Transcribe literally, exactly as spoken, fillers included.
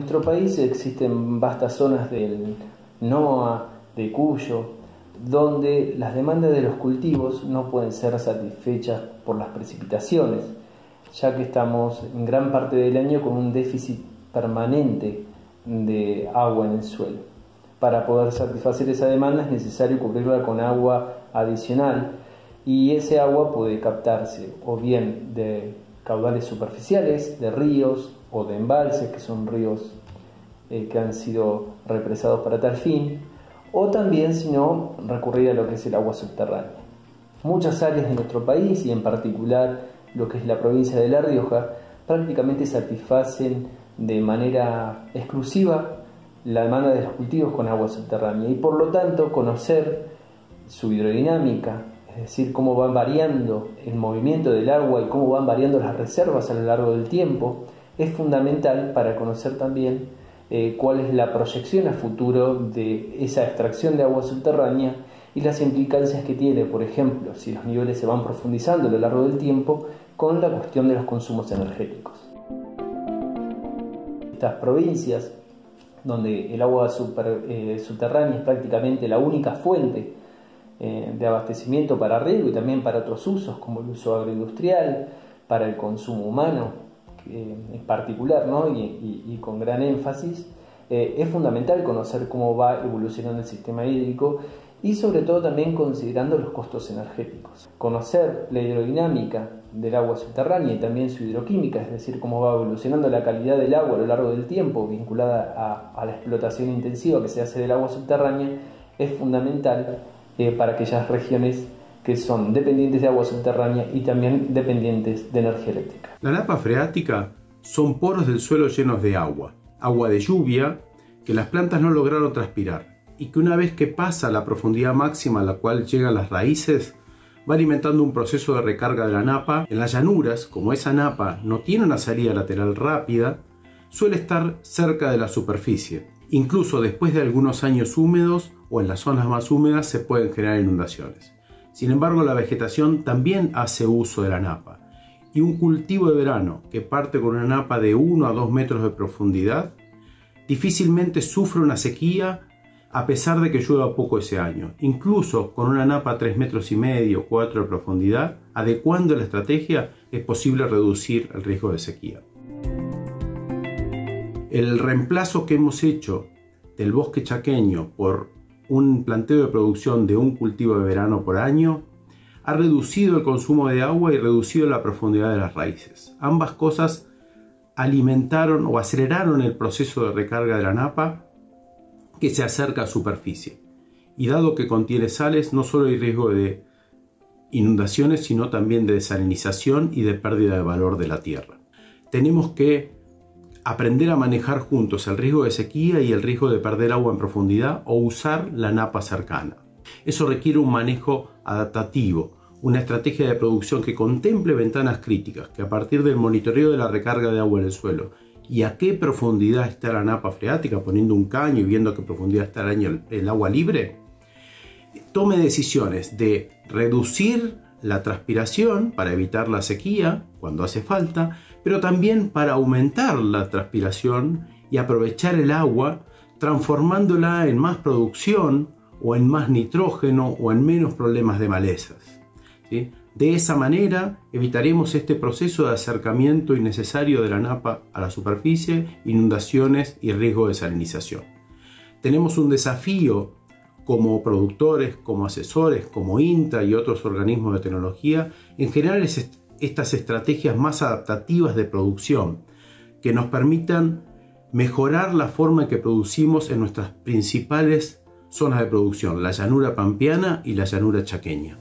nuestro país existen vastas zonas del N O A, de Cuyo, donde las demandas de los cultivos no pueden ser satisfechas por las precipitaciones, ya que estamos en gran parte del año con un déficit permanente de agua en el suelo. Para poder satisfacer esa demanda es necesario cubrirla con agua adicional, y ese agua puede captarse o bien de caudales superficiales, de ríos o de embalses, que son ríos eh, que han sido represados para tal fin, o también, si no, recurrir a lo que es el agua subterránea. Muchas áreas de nuestro país, y en particular lo que es la provincia de La Rioja, prácticamente satisfacen de manera exclusiva la demanda de los cultivos con agua subterránea, y por lo tanto conocer su hidrodinámica, es decir, cómo van variando el movimiento del agua y cómo van variando las reservas a lo largo del tiempo, es fundamental para conocer también eh, cuál es la proyección a futuro de esa extracción de agua subterránea y las implicancias que tiene, por ejemplo, si los niveles se van profundizando a lo largo del tiempo, con la cuestión de los consumos energéticos. Estas provincias, donde el agua super, eh, subterránea es prácticamente la única fuente eh, de abastecimiento para riego y también para otros usos, como el uso agroindustrial, para el consumo humano eh, en particular, ¿no? y, y, y con gran énfasis, eh, es fundamental conocer cómo va evolucionando el sistema hídrico y sobre todo también considerando los costos energéticos. Conocer la hidrodinámica del agua subterránea y también su hidroquímica, es decir, cómo va evolucionando la calidad del agua a lo largo del tiempo vinculada a, a la explotación intensiva que se hace del agua subterránea, es fundamental eh, para aquellas regiones que son dependientes de agua subterránea y también dependientes de energía eléctrica. La napa freática son poros del suelo llenos de agua, agua de lluvia que las plantas no lograron transpirar y que una vez que pasa la profundidad máxima a la cual llegan las raíces, va alimentando un proceso de recarga de la napa. En las llanuras, como esa napa no tiene una salida lateral rápida, suele estar cerca de la superficie. Incluso después de algunos años húmedos o en las zonas más húmedas se pueden generar inundaciones. Sin embargo, la vegetación también hace uso de la napa, y un cultivo de verano que parte con una napa de uno a dos metros de profundidad difícilmente sufre una sequía a pesar de que llueva poco ese año, incluso con una napa a tres metros y medio, cuatro de profundidad, adecuando la estrategia, es posible reducir el riesgo de sequía. El reemplazo que hemos hecho del bosque chaqueño por un planteo de producción de un cultivo de verano por año ha reducido el consumo de agua y reducido la profundidad de las raíces. Ambas cosas alimentaron o aceleraron el proceso de recarga de la napa que se acerca a superficie, y dado que contiene sales no solo hay riesgo de inundaciones sino también de desalinización y de pérdida de valor de la tierra. Tenemos que aprender a manejar juntos el riesgo de sequía y el riesgo de perder agua en profundidad o usar la napa cercana. Eso requiere un manejo adaptativo, una estrategia de producción que contemple ventanas críticas, que a partir del monitoreo de la recarga de agua en el suelo y a qué profundidad está la napa freática, poniendo un caño y viendo a qué profundidad está el, año, el agua libre, tome decisiones de reducir la transpiración para evitar la sequía cuando hace falta, pero también para aumentar la transpiración y aprovechar el agua, transformándola en más producción o en más nitrógeno o en menos problemas de malezas, ¿sí? De esa manera evitaremos este proceso de acercamiento innecesario de la napa a la superficie, inundaciones y riesgo de desalinización. Tenemos un desafío como productores, como asesores, como INTA y otros organismos de tecnología en generar est estas estrategias más adaptativas de producción que nos permitan mejorar la forma en que producimos en nuestras principales zonas de producción, la llanura pampeana y la llanura chaqueña.